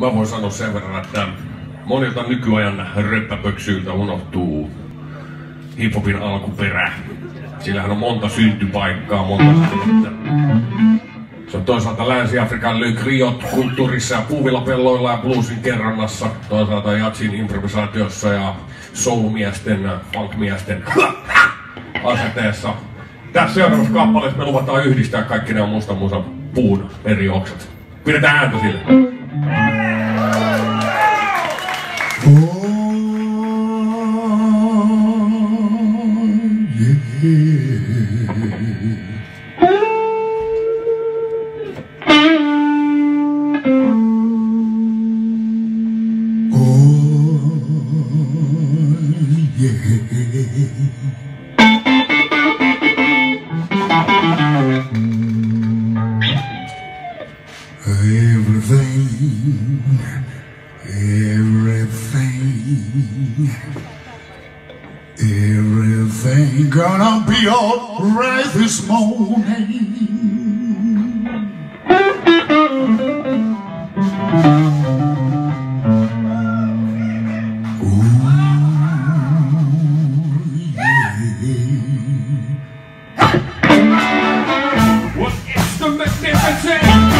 Mä voin sanoa sen verran, että monilta nykyajan röppäpöksyiltä unohtuu hiphopin alkuperä. Sillähän on monta syntypaikkaa, monta synttä. Se on toisaalta Länsi-Afrikan Le Griot kulttuurissa ja puuvilapelloilla ja bluesin kerronnassa. Toisaalta jatsin improvisaatiossa ja soulmiesten, funkmiesten asenteessa. Tässä seuraavassa kappaleessa me luvataan yhdistää kaikki ne musta musan puun eri oksat. Pidetään ääntä sille. Everything gonna be all right this morning. Ooh, yeah. What is the magnificence?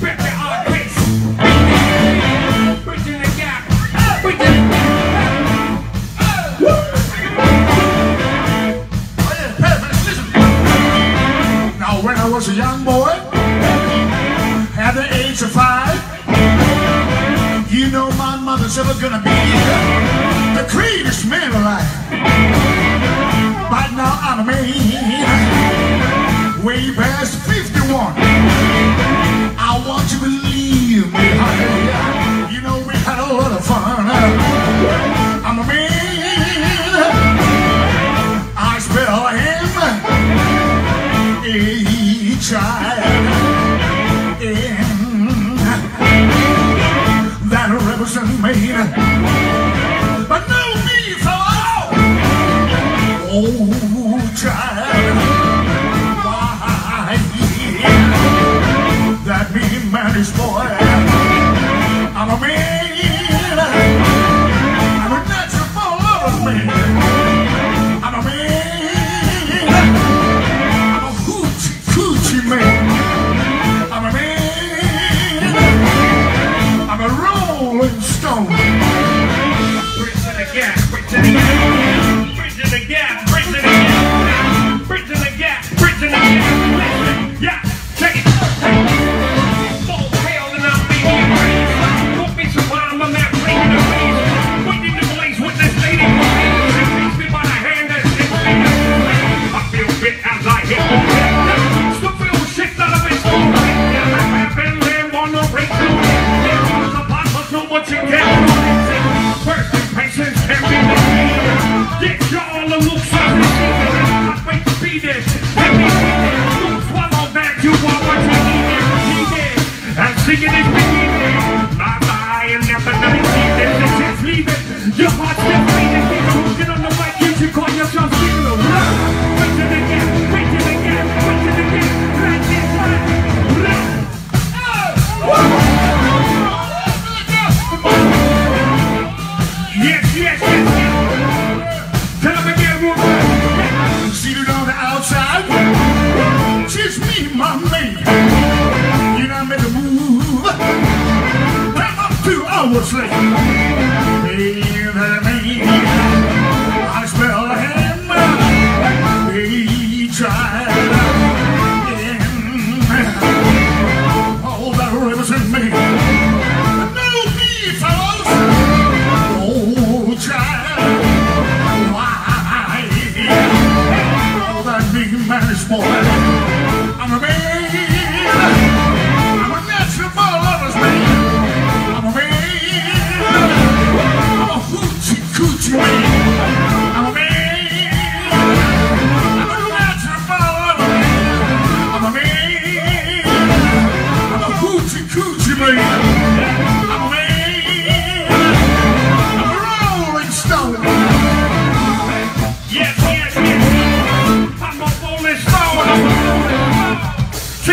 Baby, our case. Bridging the gap. Bridging the gap. I was a young boy at the age of 5. You know my mother's ever gonna be the greatest man alive. But now I'm a man way past 51. I want you to believe me, honey. You know we had a lot of fun. I'm a man. I spell him. Child in that represents me, but no me for all. Oh, child, why that mean man is boy? I'm a man. I'm a natural born man. I'm a man. Check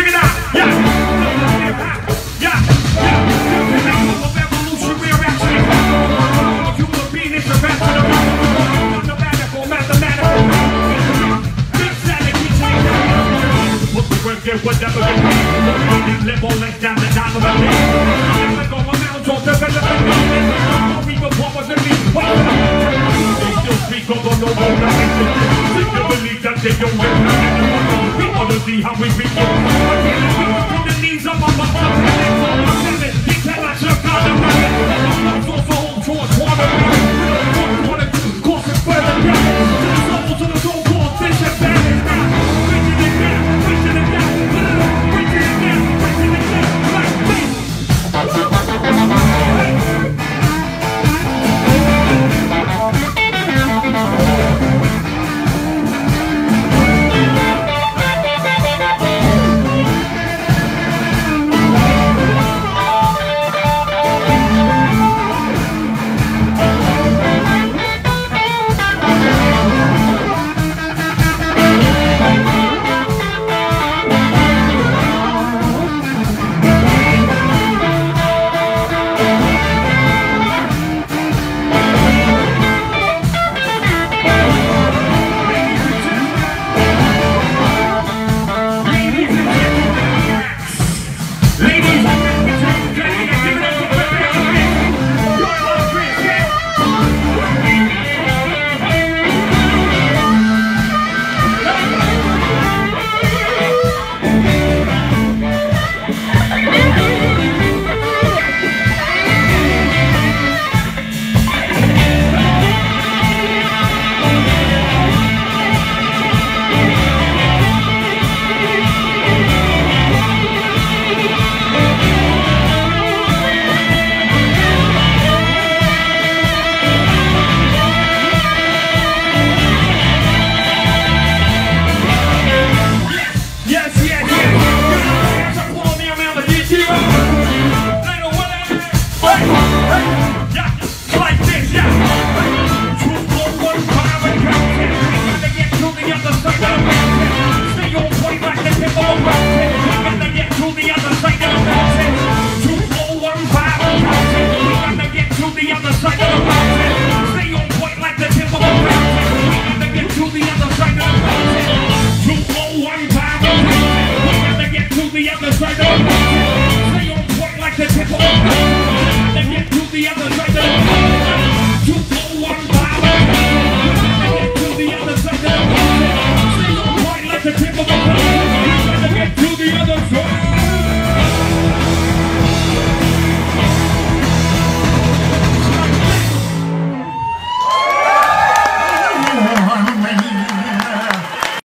it out, yeah, yeah, yeah, yeah. We all see how we begin. I can't from the knees of my mother.